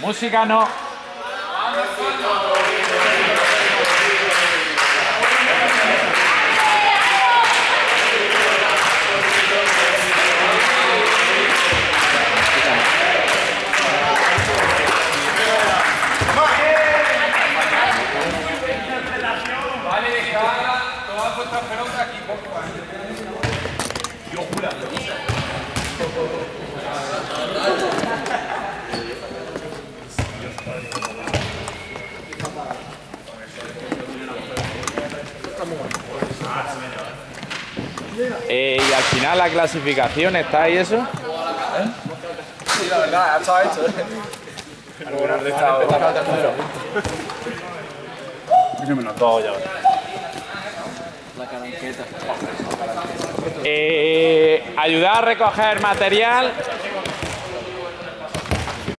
Música no. Vale, dejad todas vuestras pelotas aquí, por favor. Yo juro. Y al final la clasificación está ahí, eso. Sí, la verdad, ha estado hecho. Bueno, el estado está tercero. Yo me lo tomo ya. La caranqueta. Ayudar a recoger material.